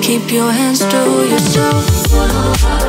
Keep your hands to yourself.